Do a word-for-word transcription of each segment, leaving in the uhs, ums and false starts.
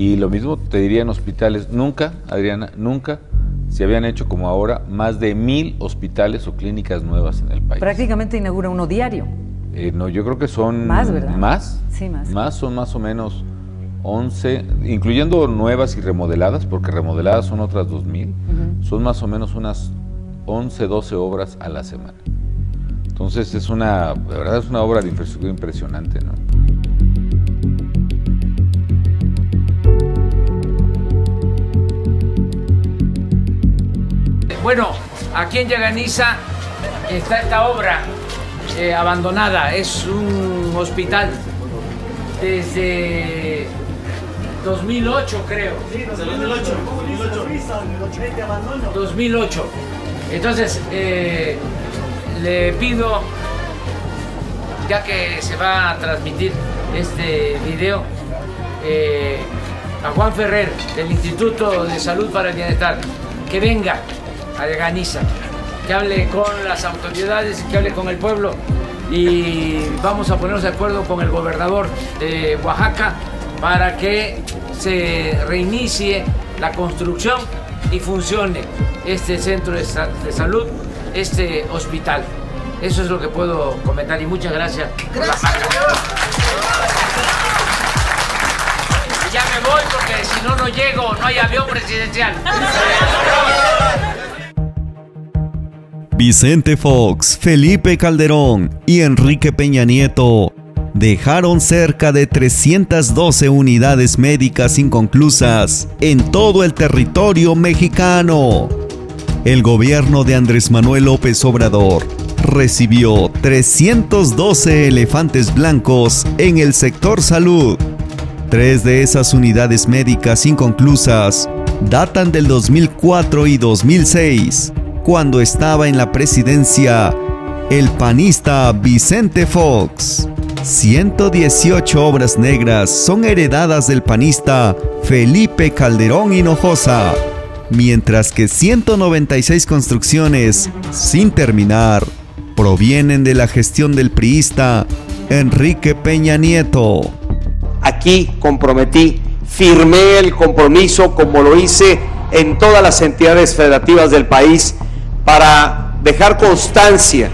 Y lo mismo te diría en hospitales, nunca, Adriana, nunca se habían hecho como ahora más de mil hospitales o clínicas nuevas en el país. Prácticamente inaugura uno diario. Eh, no, yo creo que son más, ¿verdad? Más, sí, más. Más son más o menos once, incluyendo nuevas y remodeladas, porque remodeladas son otras dos mil, uh-huh. Son más o menos unas once, doce obras a la semana. Entonces es una, la verdad es una obra de infraestructura impresionante, ¿no? Bueno, aquí en Yaganiza está esta obra eh, abandonada, es un hospital desde dos mil ocho, creo. Sí, dos mil ocho. Entonces, eh, le pido, ya que se va a transmitir este video, eh, a Juan Ferrer, del Instituto de Salud para el Bienestar, que venga a Yaganiza, que hable con las autoridades, que hable con el pueblo, y vamos a ponernos de acuerdo con el gobernador de Oaxaca para que se reinicie la construcción y funcione este centro de, sa de salud, este hospital. Eso es lo que puedo comentar y muchas gracias. Gracias. Y ya me voy porque si no, no llego, no hay avión presidencial. Vicente Fox, Felipe Calderón y Enrique Peña Nieto dejaron cerca de trescientas doce unidades médicas inconclusas en todo el territorio mexicano. El gobierno de Andrés Manuel López Obrador recibió trescientos doce elefantes blancos en el sector salud. Tres de esas unidades médicas inconclusas datan del dos mil cuatro y dos mil seis. Cuando estaba en la presidencia el panista Vicente Fox. ciento dieciocho obras negras son heredadas del panista Felipe Calderón Hinojosa, mientras que ciento noventa y seis construcciones sin terminar provienen de la gestión del priista Enrique Peña Nieto. Aquí comprometí, firmé el compromiso como lo hice en todas las entidades federativas del país, para dejar constancia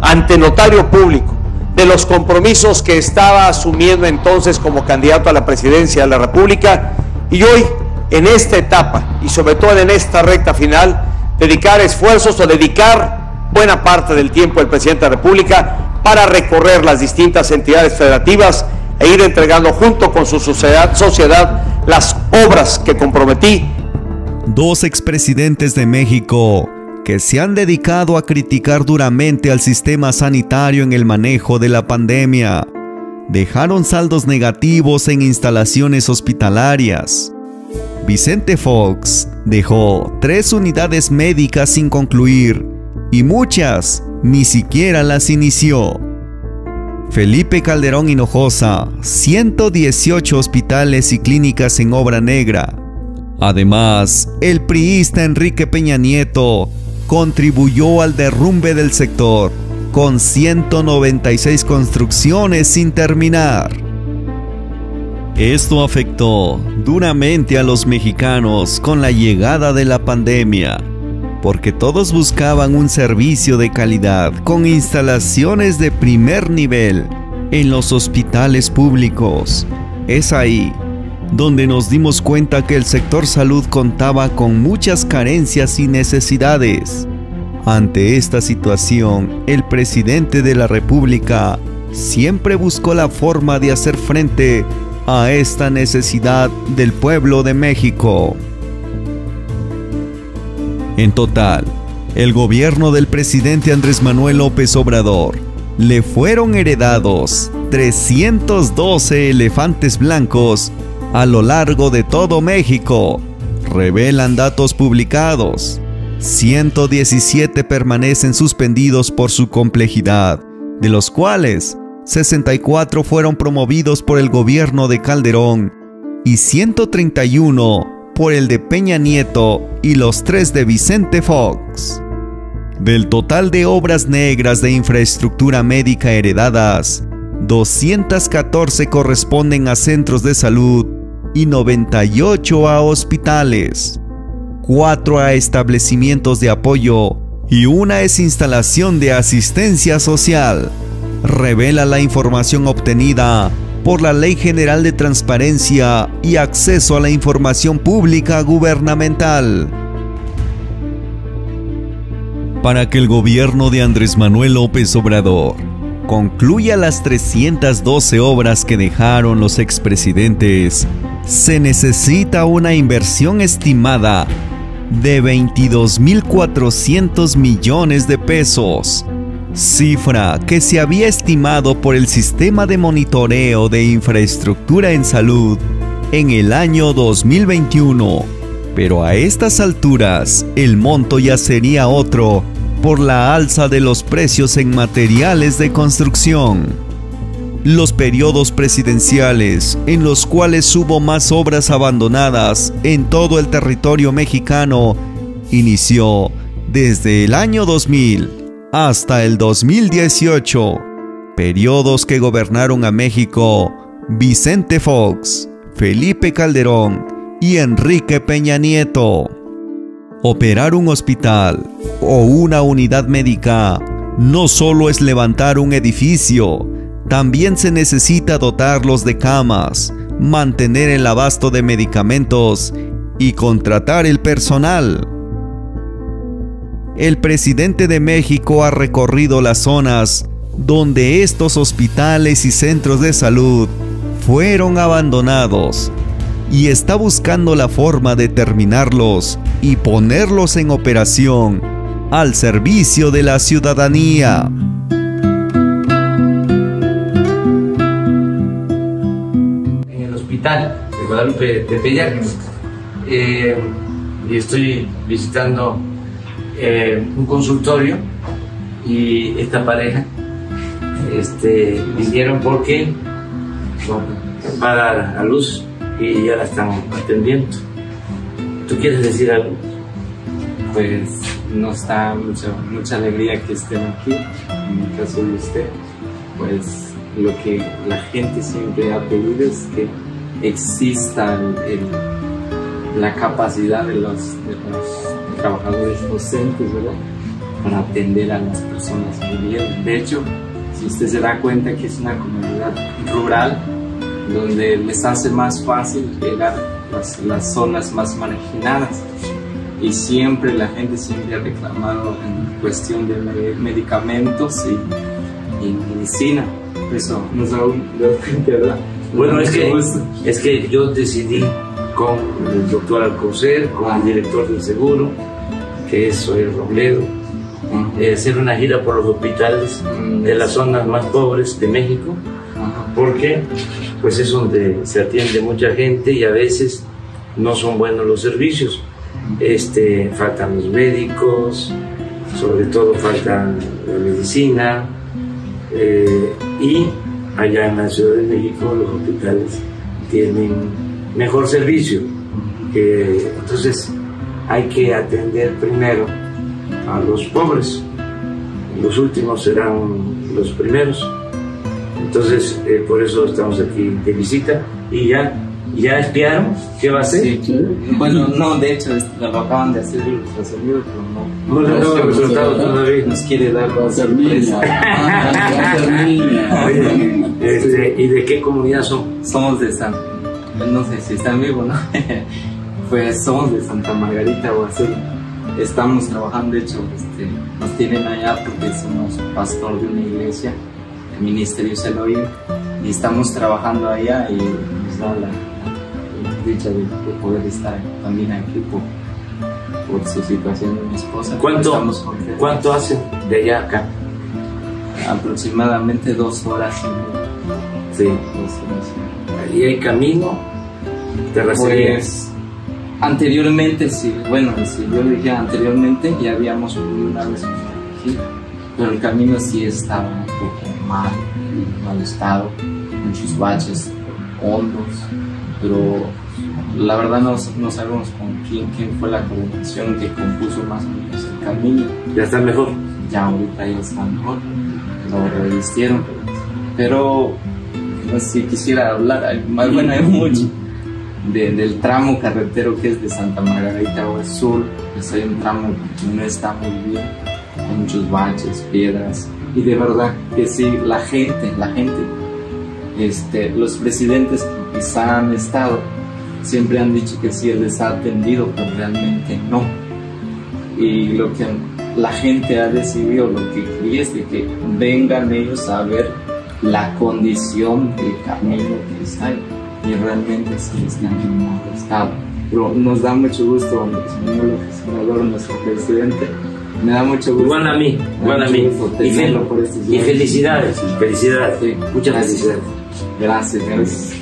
ante notario público de los compromisos que estaba asumiendo entonces como candidato a la presidencia de la República, y hoy en esta etapa y sobre todo en esta recta final dedicar esfuerzos o dedicar buena parte del tiempo del presidente de la República para recorrer las distintas entidades federativas e ir entregando junto con su sociedad, sociedad las obras que comprometí. Dos expresidentes de México que se han dedicado a criticar duramente al sistema sanitario en el manejo de la pandemia, dejaron saldos negativos en instalaciones hospitalarias. Vicente Fox dejó tres unidades médicas sin concluir y muchas ni siquiera las inició. Felipe Calderón Hinojosa, ciento dieciocho hospitales y clínicas en obra negra. Además, el priista Enrique Peña Nieto contribuyó al derrumbe del sector con ciento noventa y seis construcciones sin terminar. Esto afectó duramente a los mexicanos con la llegada de la pandemia, porque todos buscaban un servicio de calidad con instalaciones de primer nivel en los hospitales públicos. Es ahí donde nos dimos cuenta que el sector salud contaba con muchas carencias y necesidades. Ante esta situación, el presidente de la República siempre buscó la forma de hacer frente a esta necesidad del pueblo de México. En total, el gobierno del presidente Andrés Manuel López Obrador le fueron heredados trescientos doce elefantes blancos a lo largo de todo México, revelan datos publicados. ciento diecisiete permanecen suspendidos por su complejidad, de los cuales sesenta y cuatro fueron promovidos por el gobierno de Calderón y ciento treinta y uno por el de Peña Nieto y los tres de Vicente Fox. Del total de obras negras de infraestructura médica heredadas, doscientas catorce corresponden a centros de salud y noventa y ocho a hospitales, cuatro a establecimientos de apoyo y una es instalación de asistencia social, revela la información obtenida por la Ley General de Transparencia y Acceso a la Información Pública Gubernamental. Para que el gobierno de Andrés Manuel López Obrador concluya las trescientas doce obras que dejaron los expresidentes, se necesita una inversión estimada de veintidós mil cuatrocientos millones de pesos, cifra que se había estimado por el Sistema de Monitoreo de Infraestructura en Salud en el año dos mil veintiuno, pero a estas alturas el monto ya sería otro por la alza de los precios en materiales de construcción. Los periodos presidenciales en los cuales hubo más obras abandonadas en todo el territorio mexicano inició desde el año dos mil hasta el dos mil dieciocho, periodos que gobernaron a México Vicente Fox, Felipe Calderón y Enrique Peña Nieto. Operar un hospital o una unidad médica no solo es levantar un edificio, también se necesita dotarlos de camas, mantener el abasto de medicamentos y contratar el personal. El presidente de México ha recorrido las zonas donde estos hospitales y centros de salud fueron abandonados y está buscando la forma de terminarlos y ponerlos en operación al servicio de la ciudadanía. De Guadalupe de Pellar, eh, y estoy visitando eh, un consultorio y esta pareja este, vinieron porque bueno, va a dar a luz y ya la están atendiendo. ¿Tú quieres decir algo? Pues nos da mucha, mucha alegría que estén aquí, en el caso de usted, pues lo que la gente siempre ha pedido es que exista el, la capacidad de los, de los trabajadores docentes, ¿verdad?, para atender a las personas muy bien. De hecho, si usted se da cuenta que es una comunidad rural donde les hace más fácil llegar a las zonas más marginadas, y siempre la gente siempre ha reclamado en cuestión de medicamentos y, y medicina. Eso nos da un, da cuenta, ¿verdad? Bueno, es que, es que yo decidí con el doctor Alcocer, con el director del seguro, que es Soy el Robledo, eh, hacer una gira por los hospitales de las zonas más pobres de México, porque pues es donde se atiende mucha gente y a veces no son buenos los servicios. Este, faltan los médicos, sobre todo falta la medicina, eh, y allá en la Ciudad de México los hospitales tienen mejor servicio. Eh, entonces hay que atender primero a los pobres, los últimos serán los primeros. Entonces eh, por eso estamos aquí de visita. ¿Y ya, ya espiaron qué va a ser? Sí, claro. Bueno, no, de hecho lo acaban de hacer nuestros amigos, pero no. No, no, no, no, no, no, no, no, no nos quiere dar la sorpresa. Este, ¿y de qué comunidad son? Somos de San... no sé si están vivos, ¿no? Pues somos de Santa Margarita o así. Estamos trabajando, de hecho, este, nos tienen allá porque somos pastor de una iglesia, el ministerio se lo oye, y estamos trabajando allá y nos da la, la dicha de, de poder estar también aquí por, por su situación de mi esposa. ¿Cuánto, ¿cuánto hace de allá acá? Aproximadamente dos horas y sí. ¿Y hay camino? ¿Terracería? Pues, anteriormente sí, bueno, si yo le dije anteriormente, ya habíamos subido una vez aquí, pero el camino sí estaba un poco mal, mal estado, muchos baches hondos, pero la verdad no, no sabemos con quién, quién fue la coordinación que compuso más o menos el camino. ¿Ya está mejor? Ya ahorita ya está mejor, lo revistieron, pero... pero no sé, quisiera hablar, bueno, hay mucho, de, del tramo carretero que es de Santa Margarita o el sur, pues hay un tramo que no está muy bien, hay muchos baches, piedras, y de verdad que sí, la gente, la gente, este, los presidentes que quizá han estado, siempre han dicho que sí les ha atendido, pero realmente no. Y lo que la gente ha decidido, lo que quería es de que vengan ellos a ver la condición del camino que está ahí, y realmente es que está en un mal estado. Pero nos da mucho gusto, Andrés Manuel López Obrador, nuestro presidente, me da mucho gusto. Igual a mí, igual a mí. Y, fel y felicidades, felicidades. Sí. Muchas gracias. Felicidades. Gracias, gracias.